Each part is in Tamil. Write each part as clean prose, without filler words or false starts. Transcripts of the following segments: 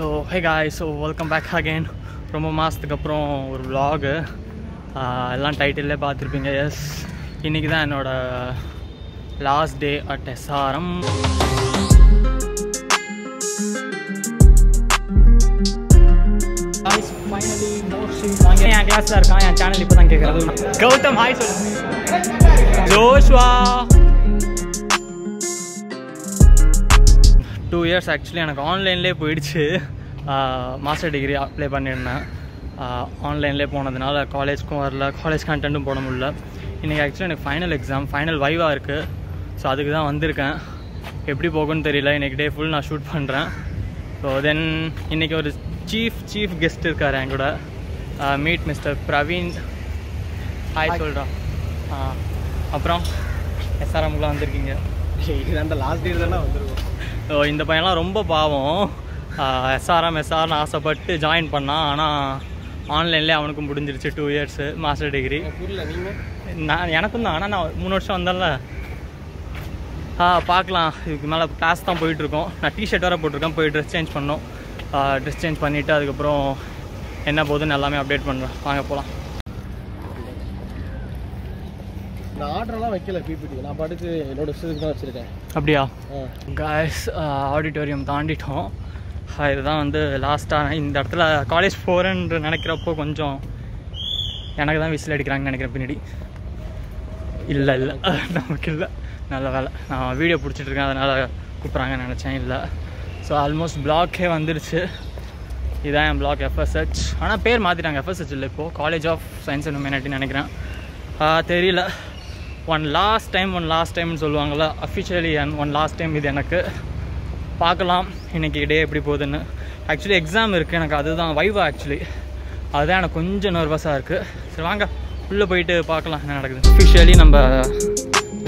So hey guys, so welcome back again. ரொம்ப மாதத்துக்கு அப்புறம் ஒரு விலாகு, எல்லாம் டைட்டிலே பார்த்துருப்பீங்க. எஸ், இன்றைக்கி தான் என்னோடய லாஸ்ட் டே அட் எஸ்ஆர்எம். என் கிளாஸில் இருக்கான், என் சேனல் இப்போ தான் கேட்குறேன். கௌதம் ஹாய் சொல்லு. ஜோஷ்வா 2 years ஆக்சுவலி எனக்கு ஆன்லைன்லேயே போயிடுச்சு. மாஸ்டர் டிகிரி அப்ளை பண்ணியிருந்தேன். ஆன்லைன்லேயே போனதுனால காலேஜுக்கும் வரல, காலேஜ் கண்டென்ட்டும் போட முடியல. இன்றைக்கி ஆக்சுவலி எனக்கு ஃபைனல் எக்ஸாம், ஃபைனல் வைவாக இருக்குது. ஸோ அதுக்கு தான் வந்திருக்கேன். எப்படி போகும்னு தெரியல. இன்றைக்கி டே ஃபுல் நான் ஷூட் பண்ணுறேன். ஸோ தென் இன்றைக்கி ஒரு சீஃப் கெஸ்ட் இருக்கார் என் கூட. Meet mister Praveen. ஹாய் சொல்கிறோம். அப்புறம் எஸ்ஆர்எம்லாம் வந்திருக்கீங்க. இது அந்த லாஸ்ட் டே தானே வந்துருக்கோம். ஸோ இந்த பையன்லாம் ரொம்ப பாவம். எஸ்ஆர்எம்னு ஆசைப்பட்டு ஜாயின் பண்ணான். ஆனால் ஆன்லைன்லேயே அவனுக்கும் முடிஞ்சிருச்சு 2 years மாஸ்டர் டிகிரி. நான் எனக்கும் தான். ஆனால் நான் 3 வருஷம் வந்தேன்ல. பார்க்கலாம், இதுக்கு மேலே கிளாஸ் தான் போயிட்டுருக்கோம். நான் டிஷர்ட் வேறு போட்டிருக்கேன். போய் ட்ரெஸ் சேஞ்ச் பண்ணோம். ட்ரெஸ் சேஞ்ச் பண்ணிவிட்டு அதுக்கப்புறம் என்ன போகுதுன்னு எல்லாமே அப்டேட் பண்ணுறேன். வாங்க போகலாம். நான் ஆர்டர்லாம் வைக்கல பிபிடி. நான் பாட்டுக்கு என்னோட விஷயத்துக்கு தான் வச்சுருக்கேன். அப்படியா காய்ஸ், ஆடிட்டோரியம் தாண்டிட்டோம். இதுதான் வந்து லாஸ்ட்டாக இந்த இடத்துல காலேஜ் 4ன்னு நினைக்கிறப்போ கொஞ்சம் எனக்கு தான் விசில் அடிக்கிறாங்கன்னு நினைக்கிறேன் பின்னாடி. இல்லை இல்லை நமக்கு இல்லை, நல்ல வேலை. நான் வீடியோ பிடிச்சிட்ருக்கேன், அதனால் கூப்பிட்றாங்கன்னு நினச்சேன். இல்லை, ஸோ ஆல்மோஸ்ட் பிளாக்கே வந்துருச்சு. இதுதான் என் பிளாக் FSH. ஆனால் பேர் மாற்றிட்டாங்க. FSH இல்லை, இப்போது காலேஜ் ஆஃப் சயின்ஸ் அண்ட் ஹியூமனிட்டின்னு நினைக்கிறேன். தெரியல. ஒன் லாஸ்ட் டைம்னு சொல்லுவாங்கள்ல, அஃபிஷியலி ஒன் லாஸ்ட் டைம் இது எனக்கு. பார்க்கலாம் இன்றைக்கி டே எப்படி போகுதுன்னு. ஆக்சுவலி எக்ஸாம் இருக்குது எனக்கு, அதுதான் வைவா. ஆக்சுவலி அதுதான் எனக்கு கொஞ்சம் நர்வஸாக இருக்குது. சரி வாங்க உள்ளே போயிட்டு பார்க்கலாம் என்ன நடக்குது. அஃபிஷியலி நம்ம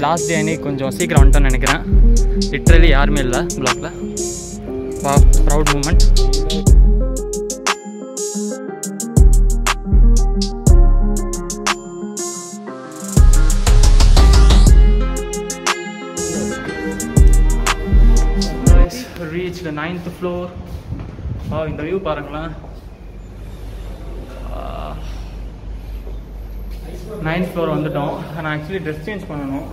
லாஸ்ட் டே அன்னைக்கு கொஞ்சம் சீக்கிரம் வந்துட்டோன்னு நினைக்கிறேன். லிட்ரலி யாருமே இல்லை பிளாக்கில். வா, proud moment. Reached the 9th floor. Wow, இந்த view பாருங்களேன். 9th floor வந்துட்டோம். நான் ஆக்சுவலி ட்ரெஸ் சேஞ்ச் பண்ணணும்.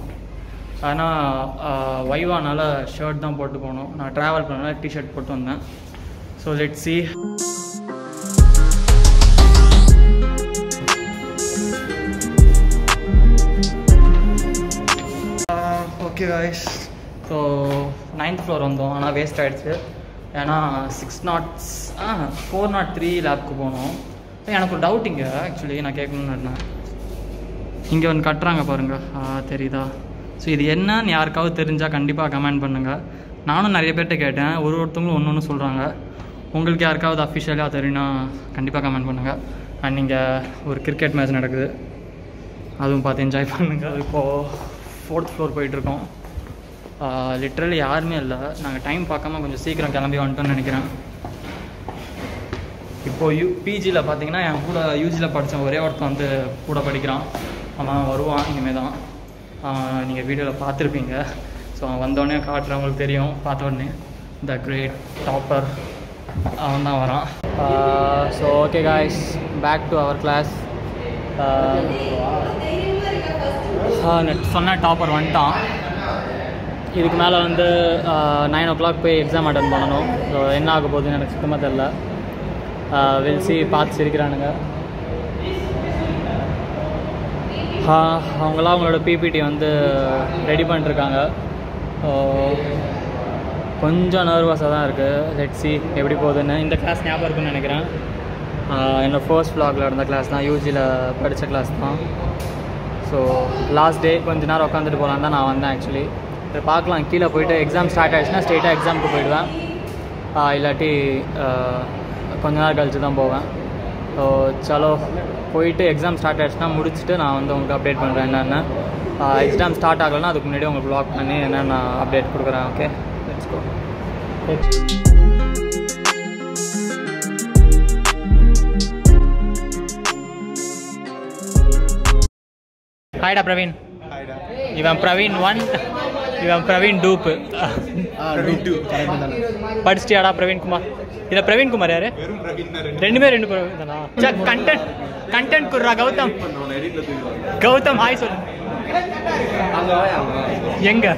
ஆனால் வைவானால ஷர்ட் தான் போட்டு போகணும். நான் ட்ராவல் பண்ணனால டிஷர்ட் போட்டு வந்தேன். So let's see. Okay guys, so 9th floor வந்தோம். ஆனால் வேஸ்ட் ஆகிடுச்சு. ஏன்னா 403 லேப்க்கு போனோம். எனக்கு ஒரு டவுட் இங்கே ஆக்சுவலி நான் கேட்கணும்னு இருந்தேன். இங்கே ஒன்று கட்டுறாங்க பாருங்கள், தெரியுதா? ஸோ இது என்னன்னு யாருக்காவது தெரிஞ்சால் கண்டிப்பாக கமெண்ட் பண்ணுங்கள். நானும் நிறைய பேர்கிட்ட கேட்டேன். ஒருத்தவங்களும் ஒன்று ஒன்று சொல்கிறாங்க. உங்களுக்கு யாருக்காவது அஃபிஷியலாக தெரியும்னா கண்டிப்பாக கமெண்ட் பண்ணுங்கள். அண்ட் இங்கே ஒரு கிரிக்கெட் மேட்ச் நடக்குது, அதுவும் பார்த்து என்ஜாய் பண்ணுங்கள். இப்போது 4th floor போயிட்டுருக்கோம். லிட்ரலி யாருமே இல்லை. நாங்கள் டைம் பார்க்காம கொஞ்சம் சீக்கிரம் கிளம்பி வந்துட்டோன்னு நினைக்கிறேன். இப்போது பிஜியில் பார்த்தீங்கன்னா என் கூட யூஜியில் படித்தேன் ஒரே ஒருத்தன் வந்து கூட படிக்கிறான். அவன் வருவான் இனிமேல் தான். நீங்கள் வீடியோவில் பார்த்துருப்பீங்க. ஸோ அவன் வந்தோடனே காட்டுறவங்களுக்கு தெரியும். பார்த்தோடனே த கிரேட் டாப்பர் அவன் தான் வரான். So okay guys, back to our class. சொன்ன டாப்பர் வந்துட்டான். இதுக்கு மேலே வந்து 9 o'clock போய் எக்ஸாம் அட்டன் பண்ணணும். ஸோ என்ன ஆக போகுதுன்னு எனக்கு சுத்தமாக தெரில. வெல்சி பார்த்து சிரிக்கிறானுங்க. அவங்களாம் அவங்களோட பிபிடி வந்து ரெடி பண்ணிட்டுருக்காங்க. கொஞ்சம் நர்வஸாக தான் இருக்குது. லெட்ஸி எப்படி போகுதுன்னு. இந்த கிளாஸ் ஞாபகம் இருக்குன்னு நினைக்கிறேன். என்னோடய ஃபர்ஸ்ட் vlogல இருந்த கிளாஸ் தான், யூஜியில் படித்த கிளாஸ் தான். ஸோ லாஸ்ட் டே கொஞ்சம் நேரம் உட்காந்துட்டு போகலான்னு தான் நான் வந்தேன் ஆக்சுவலி. இப்போ பார்க்கலாம், கீழே போய்ட்டு எக்ஸாம் ஸ்டார்ட் ஆகிடுச்சுன்னா ஸ்ட்ரெயிட்டாக எக்ஸாமுக்கு போயிடுவேன். இல்லாட்டி கொஞ்ச நேரம் கழித்து தான் போவேன். ஸோ சலோ போயிட்டு எக்ஸாம் ஸ்டார்ட் ஆகிடுச்சுன்னா முடிச்சுட்டு நான் வந்து உங்களுக்கு அப்டேட் பண்ணுறேன் என்னென்ன. எக்ஸாம் ஸ்டார்ட் ஆகலைன்னா அதுக்கு முன்னாடி உங்களுக்கு ப்ளாக் பண்ணி என்னென்ன நான் அப்டேட் கொடுக்குறேன். Okay, let's go. ஹாய்டா பிரவீன். இவன் Praveen 1. Praveen Dupe. Praveen Kumar. This is Praveen Kumar. Content Kurra Gautam. Gautam, hi sir. Yenga.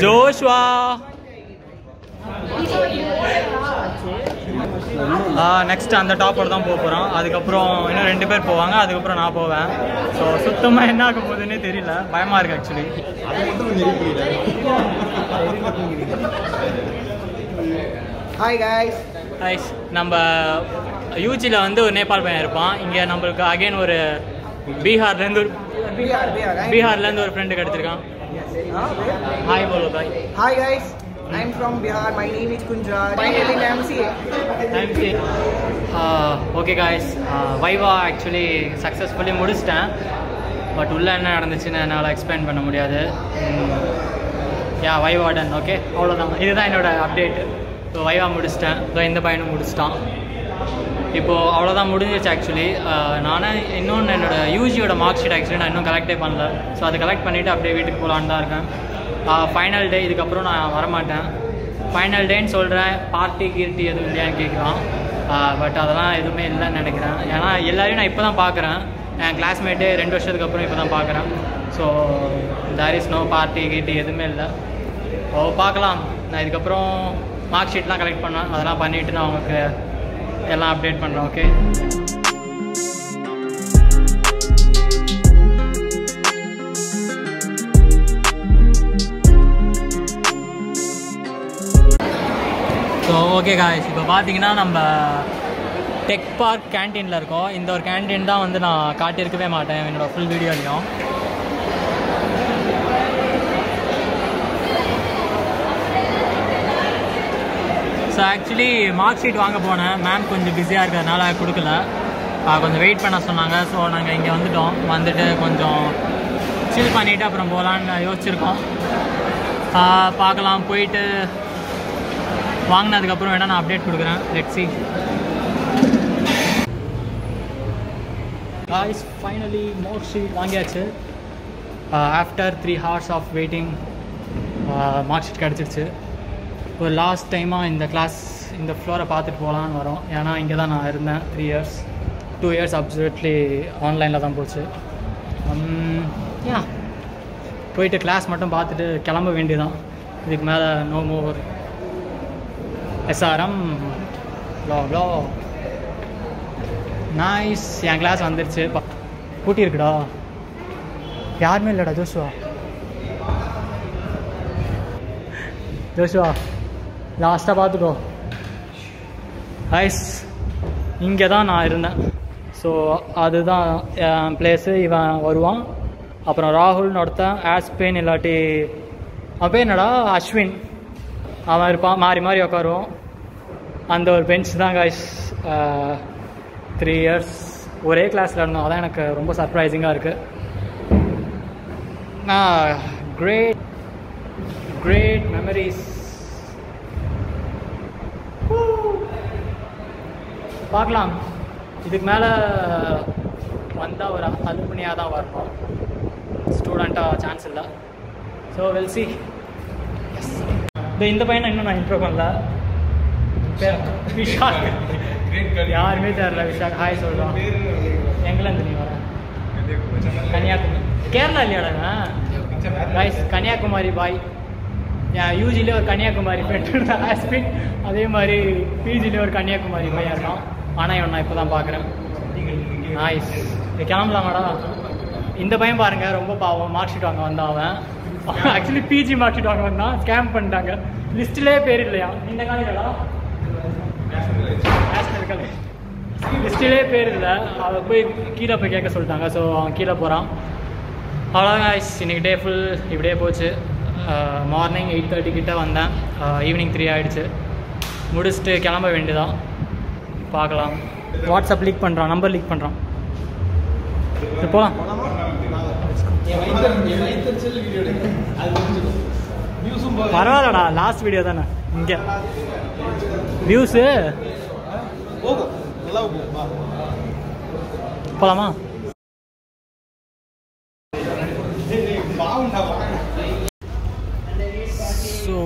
Joshua. Next on the top or down Popora, Adikapro, Indepar Povanga, the Upper Napova. So Sutamana Kapudini Tirila, by Mark actually. Hi guys. Hi, number UGla and Nepal Panarpa, India number again or Bihar Lendur Bihar Lendur friend. Hi, Bolo. Hi guys. I'm from Bihar, my name is Kunja. My name is MC. MC. Okay guys, Viva actually successfully mudistan. But ulla enna nadanduchina enala explain panna mudiyadhu. Yeah, Viva done, okay? Avladhaan. Idhu dhaan enoda update. So Viva mudistan. So indha payanum mudistan. Ipo avladhaan mudinjiruchu actually. Naan innonu enoda UG oda mark sheet actually naan innum collect pannala. So adha collect pannittu appadi veetukku polaan dhaan irukken. Final day is final day party kirti but adala edume illa nenikiren ena ellariyum na ipo dhan paakren en classmate 2 varshadhukku appuram ipo dhan paakren so there is no party kirti edume illa o paakalam na idukaprom mark sheet la collect panna adala pannittu na ungalku ella update pandren okay. So okay guys, இப்போ பாத்தீங்கன்னா நம்ம டெக் பார்க் கேண்டீன்ல இருக்கோம். இந்த ஒரு கேண்டீன் தான் வந்து நான் காட்டி இருக்கவே மாட்டேன் என்னோட full வீடியோலயும். So actually மார்க் ஷீட் வாங்க போனேன். மேம் கொஞ்சம் பிஸியா இருக்கறனால கொடுக்கல. கொஞ்சம் வெயிட் பண்ண சொன்னாங்க. சோ நாங்க இங்க வந்துட்டோம். வந்துட்டு கொஞ்சம் சில் பண்ணிட்டு அப்புறம் போலாம்னு யோசிச்சிருக்கோம். பார்க்கலாம் போயிட்டு வாங்குனதுக்கப்புறம் வேணா நான் அப்டேட் கொடுக்குறேன். Let's see. Guys, finally mark sheet வாங்கியாச்சு. After 3 hours of waiting mark sheet கிடைச்சிருச்சு. ஒரு லாஸ்ட் டைமா இந்த கிளாஸ் இந்த ஃப்ளோரை பார்த்துட்டு போலாம்னு வரோம். ஏன்னா இங்க தான் நான் இருந்தேன் 3 இயர்ஸ் 2 இயர்ஸ் அப்சல்யூட்லி ஆன்லைன்ல தான் போச்சு. போயிட்டு கிளாஸ் மட்டும் பார்த்துட்டு கிளம்ப வேண்டியதான். இதுக்கு மேல no more SRM blah blah. Nice. என் கிளாஸ் வந்துருச்சு. கூட்டி இருக்குடா. யாருமே இல்லடா ஜோஷுவா. ஜோஷுவா லாஸ்டா பார்த்துக்கோ. ஐஸ் இங்கே தான் நான் இருந்தேன். ஸோ அதுதான் என் பிளேஸு. இவன் வருவான். அப்புறம் ராகுல்னு ஒருத்தன் ஆஸ்பின் இல்லாட்டி அப்போ என்னடா அஸ்வின் அவன் இருப்பான். மாறி மாறி உட்காருவோம். அந்த ஒரு பெஞ்ச் தான் காய்ஸ் 3 இயர்ஸ் ஒரே கிளாஸில் இருந்தோம். அதான் எனக்கு ரொம்ப சர்ப்ரைசிங்காக இருக்குது. Great great memories. பார்க்கலாம் இதுக்கு மேலே வந்தால் ஒரு அலுமினியாக தான் வரணும். ஸ்டூடெண்ட்டாக சான்ஸ் இல்லை. So will see. இந்த பையனை இன்னும் நான் இன்ட்ரோ பண்ணல. விஷாக் யாருமே தெரியல. விஷாக் ஹாய் சொல்கிறோம். எங்கெல்லாம் தெரியும் வரேன். கன்னியாகுமரி கேரளா இல்லையாடா. ரைஸ் கன்னியாகுமரி பாய். என் யூஜிலே ஒரு கன்னியாகுமரி ஃப்ரெண்ட் ஹாஸ்பின். அதே மாதிரி பிஜிலே ஒரு கன்னியாகுமரி பையன் இருக்கான். ஆனால் இவன் நான் இப்போ தான் பார்க்குறேன். ஹாய்ஸ் கிளம்பலாமாடா. இந்த பையன் பாருங்கள் ரொம்ப பாவம். மார்க் ஷீட் வாங்க வந்தான் அவன். ஆக்சுவலி பிஜி மார்க் ஷீட் வாங்க வந்தான். ஸ்கேம் பண்ணிட்டாங்க. லிஸ்ட்லேயே பேர் இல்லையா இந்த காலேஜா நேஷ்னல் காலேஜ் லிஸ்ட்லேயே பேர் இல்லை. அதை போய் கீழே போய் கேட்க சொல்லிட்டாங்க. ஸோ அவன் கீழே போகிறான். அவ்வளோதான் இன்னைக்கு டே ஃபுல் இப்படியே போச்சு. மார்னிங் 8:30 கிட்டே வந்தேன். ஈவினிங் 3 ஆகிடுச்சு. முடிச்சுட்டு கிளம்ப வேண்டியதான். பார்க்கலாம். வாட்ஸ்அப் லீக் பண்ணுறான், நம்பர் லீக் பண்ணுறான். இது போகலாம். பரவாயில்லடா, லாஸ்ட் வீடியோ தானே. இங்கே வியூஸு போகலாமா? ஸோ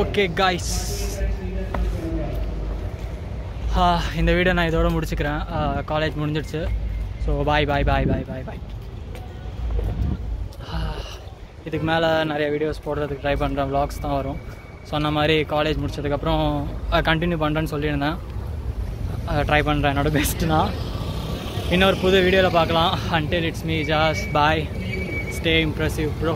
ஓகே காய்ஸ், இந்த வீடியோ நான் இதோட முடிச்சுக்கிறேன். காலேஜ் முடிஞ்சிடுச்சு. So bye bye bye bye bye bye. இதுக்கு மேலே நிறைய வீடியோஸ் போடுறதுக்கு ட்ரை பண்ணுறேன். வ்ளாக்ஸ் தான் வரும். சொன்ன மாதிரி காலேஜ் முடிச்சதுக்கப்புறம் கண்டினியூ பண்ணுறேன்னு சொல்லியிருந்தேன். ட்ரை பண்ணுறேன் என்னோடய பெஸ்ட்டுனா. இன்னொரு புது வீடியோவில் பார்க்கலாம். Until it's me Jas. Bye. Stay impressive bro.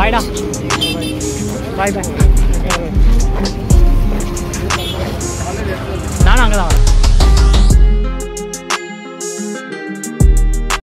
Bye da. Bye bye. Naan angala.